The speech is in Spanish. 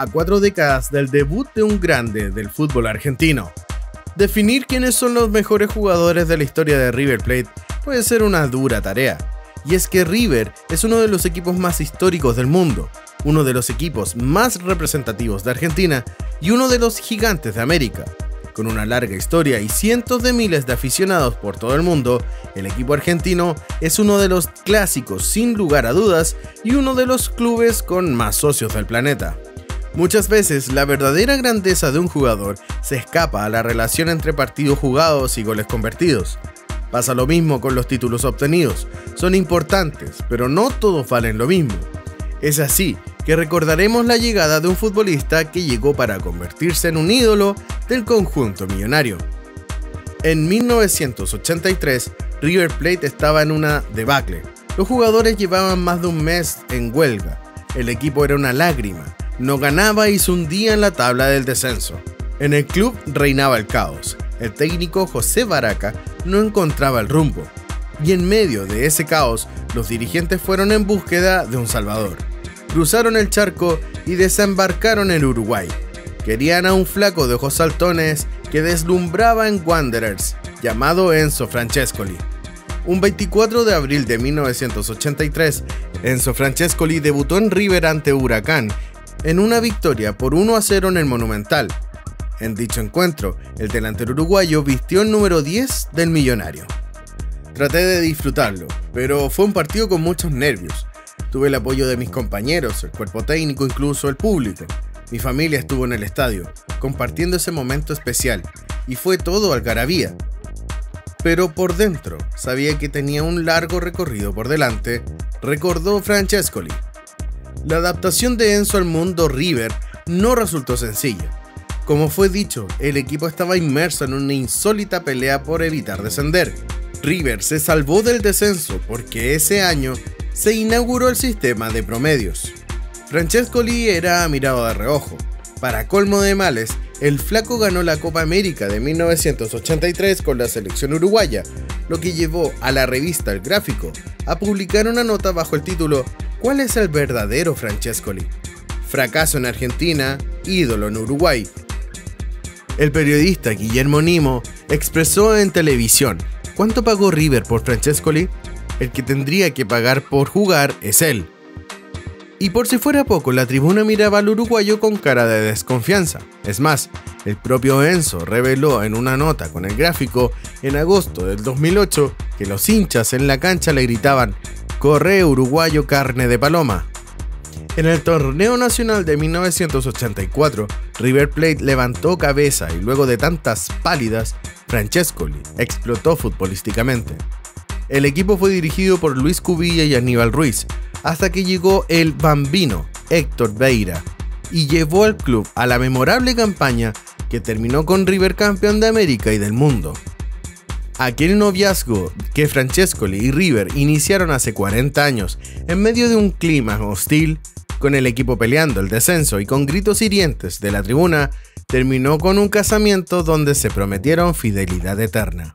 a 4 décadas del debut de un grande del fútbol argentino. Definir quiénes son los mejores jugadores de la historia de River Plate puede ser una dura tarea, y es que River es uno de los equipos más históricos del mundo, uno de los equipos más representativos de Argentina y uno de los gigantes de América. Con una larga historia y cientos de miles de aficionados por todo el mundo, el equipo argentino es uno de los clásicos sin lugar a dudas y uno de los clubes con más socios del planeta. Muchas veces la verdadera grandeza de un jugador se escapa a la relación entre partidos jugados y goles convertidos. Pasa lo mismo con los títulos obtenidos, son importantes, pero no todos valen lo mismo. Es así que recordaremos la llegada de un futbolista que llegó para convertirse en un ídolo del conjunto millonario. En 1983, River Plate estaba en una debacle. Los jugadores llevaban más de un mes en huelga. El equipo era una lágrima, no ganaba y se hundía en la tabla del descenso. En el club reinaba el caos. El técnico José Baraca no encontraba el rumbo. Y en medio de ese caos, los dirigentes fueron en búsqueda de un salvador. Cruzaron el charco y desembarcaron en Uruguay. Querían a un flaco de ojos saltones que deslumbraba en Wanderers, llamado Enzo Francescoli. Un 24 de abril de 1983, Enzo Francescoli debutó en River ante Huracán, en una victoria por 1-0 en el Monumental. En dicho encuentro, el delantero uruguayo vistió el número 10 del millonario. Traté de disfrutarlo, pero fue un partido con muchos nervios. Tuve el apoyo de mis compañeros, el cuerpo técnico, incluso el público. Mi familia estuvo en el estadio, compartiendo ese momento especial, y fue todo algarabía. Pero por dentro, sabía que tenía un largo recorrido por delante, recordó Francescoli. La adaptación de Enzo al mundo River no resultó sencilla. Como fue dicho, el equipo estaba inmerso en una insólita pelea por evitar descender. River se salvó del descenso porque ese año se inauguró el sistema de promedios. Francescoli era mirado de reojo. Para colmo de males, el flaco ganó la Copa América de 1983 con la selección uruguaya, lo que llevó a la revista El Gráfico a publicar una nota bajo el título ¿Cuál es el verdadero Francescoli? Fracaso en Argentina, ídolo en Uruguay. El periodista Guillermo Nimo expresó en televisión: ¿cuánto pagó River por Francescoli? El que tendría que pagar por jugar es él. Y por si fuera poco, la tribuna miraba al uruguayo con cara de desconfianza. Es más, el propio Enzo reveló en una nota con El Gráfico en agosto del 2008 que los hinchas en la cancha le gritaban: «Corre, uruguayo, carne de paloma». En el torneo nacional de 1984, River Plate levantó cabeza y luego de tantas pálidas, Francescoli explotó futbolísticamente. El equipo fue dirigido por Luis Cubilla y Aníbal Ruiz, hasta que llegó el bambino Héctor Veira y llevó al club a la memorable campaña que terminó con River campeón de América y del mundo. Aquel noviazgo que Francescoli y River iniciaron hace 40 años, en medio de un clima hostil, con el equipo peleando el descenso y con gritos hirientes de la tribuna, terminó con un casamiento donde se prometieron fidelidad eterna.